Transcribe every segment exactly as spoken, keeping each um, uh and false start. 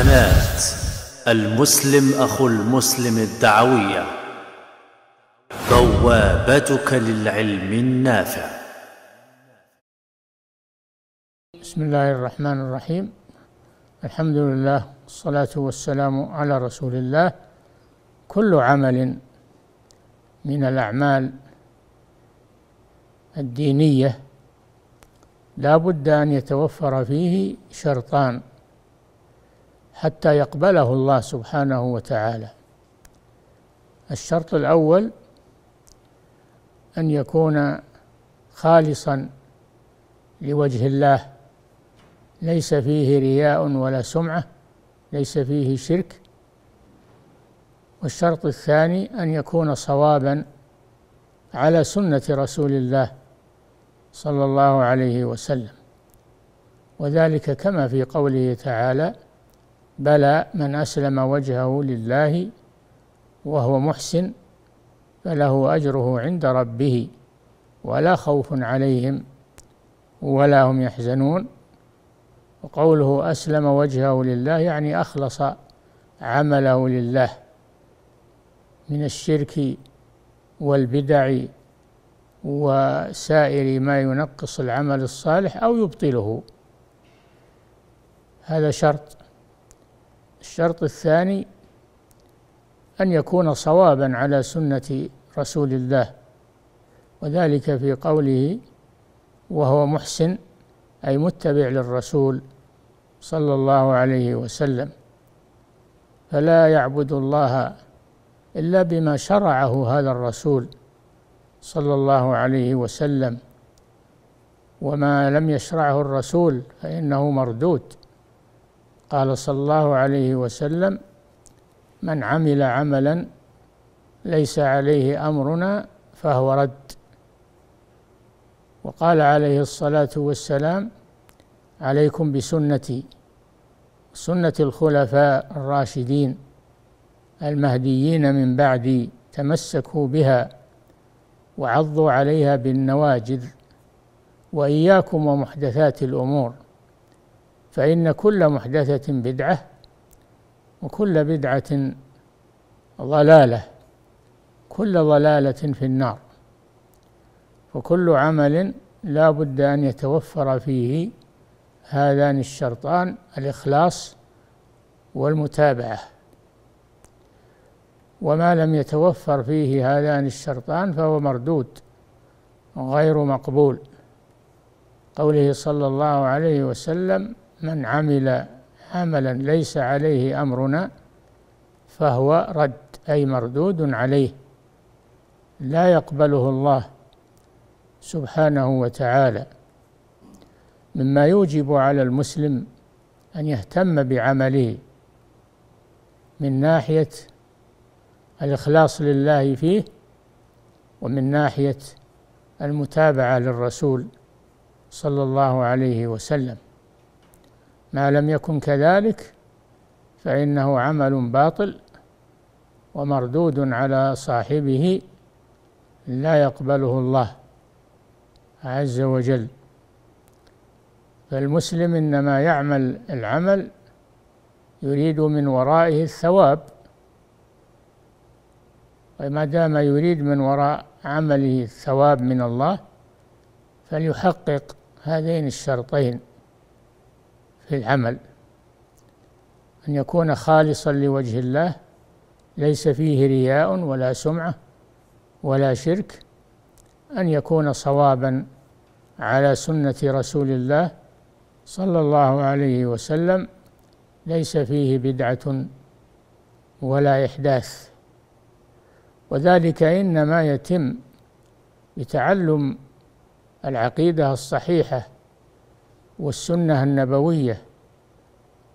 قناة المسلم أخو المسلم الدعوية، بوابتك للعلم النافع. بسم الله الرحمن الرحيم، الحمد لله والصلاة والسلام على رسول الله. كل عمل من الأعمال الدينية لا بد أن يتوفر فيه شرطان حتى يقبله الله سبحانه وتعالى. الشرط الأول أن يكون خالصا لوجه الله، ليس فيه رياء ولا سمعة، ليس فيه شرك. والشرط الثاني أن يكون صوابا على سنة رسول الله صلى الله عليه وسلم، وذلك كما في قوله تعالى: بلى من أسلم وجهه لله وهو محسن فله أجره عند ربه ولا خوف عليهم ولا هم يحزنون. وقوله أسلم وجهه لله يعني أخلص عمله لله من الشرك والبدع وسائر ما ينقص العمل الصالح أو يبطله. هذا شرط. الشرط الثاني أن يكون صوابا على سنة رسول الله، وذلك في قوله وهو محسن، أي متبع للرسول صلى الله عليه وسلم، فلا يعبد الله إلا بما شرعه هذا الرسول صلى الله عليه وسلم، وما لم يشرعه الرسول فإنه مردود. قال صلى الله عليه وسلم: من عمل عملا ليس عليه أمرنا فهو رد. وقال عليه الصلاة والسلام: عليكم بسنتي، سنة الخلفاء الراشدين المهديين من بعدي، تمسكوا بها وعضوا عليها بالنواجذ، وإياكم ومحدثات الأمور، فإن كل محدثة بدعة وكل بدعة ضلالة، كل ضلالة في النار. وكل عمل لا بد أن يتوفر فيه هذان الشرطان: الإخلاص والمتابعة. وما لم يتوفر فيه هذان الشرطان فهو مردود غير مقبول. قوله صلى الله عليه وسلم: من عمل عملا ليس عليه أمرنا فهو رد، أي مردود عليه، لا يقبله الله سبحانه وتعالى. مما يوجب على المسلم أن يهتم بعمله من ناحية الإخلاص لله فيه، ومن ناحية المتابعة للرسول صلى الله عليه وسلم. ما لم يكن كذلك فإنه عمل باطل ومردود على صاحبه، لا يقبله الله عز وجل. فالمسلم إنما يعمل العمل يريد من ورائه الثواب، وما دام يريد من وراء عمله الثواب من الله فليحقق هذين الشرطين في العمل: أن يكون خالصا لوجه الله، ليس فيه رياء ولا سمعة ولا شرك، أن يكون صوابا على سنة رسول الله صلى الله عليه وسلم، ليس فيه بدعة ولا إحداث. وذلك إنما يتم بتعلم العقيدة الصحيحة والسنة النبوية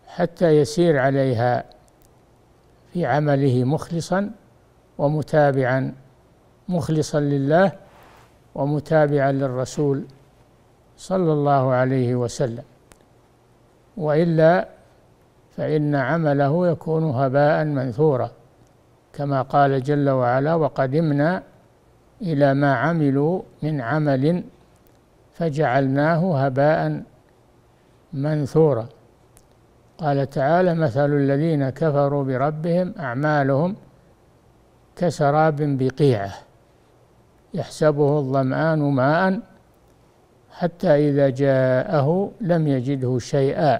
حتى يسير عليها في عمله مخلصا ومتابعا، مخلصا لله ومتابعا للرسول صلى الله عليه وسلم، وإلا فإن عمله يكون هباء منثورا، كما قال جل وعلا: وقدمنا إلى ما عملوا من عمل فجعلناه هباء منثورا. قال تعالى: مثل الذين كفروا بربهم أعمالهم كسراب بقيعة يحسبه الظمآن ماء حتى إذا جاءه لم يجده شيئا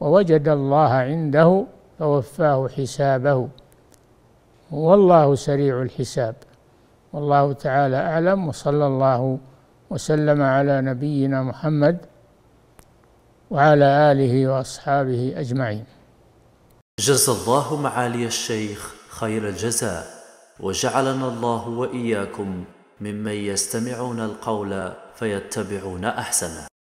ووجد الله عنده فوفاه حسابه والله سريع الحساب. والله تعالى أعلم، وصلى الله وسلم على نبينا محمد وعلى آله وأصحابه أجمعين. جزى الله معالي الشيخ خير الجزاء، وجعلنا الله وإياكم ممن يستمعون القول فيتبعون أحسنه.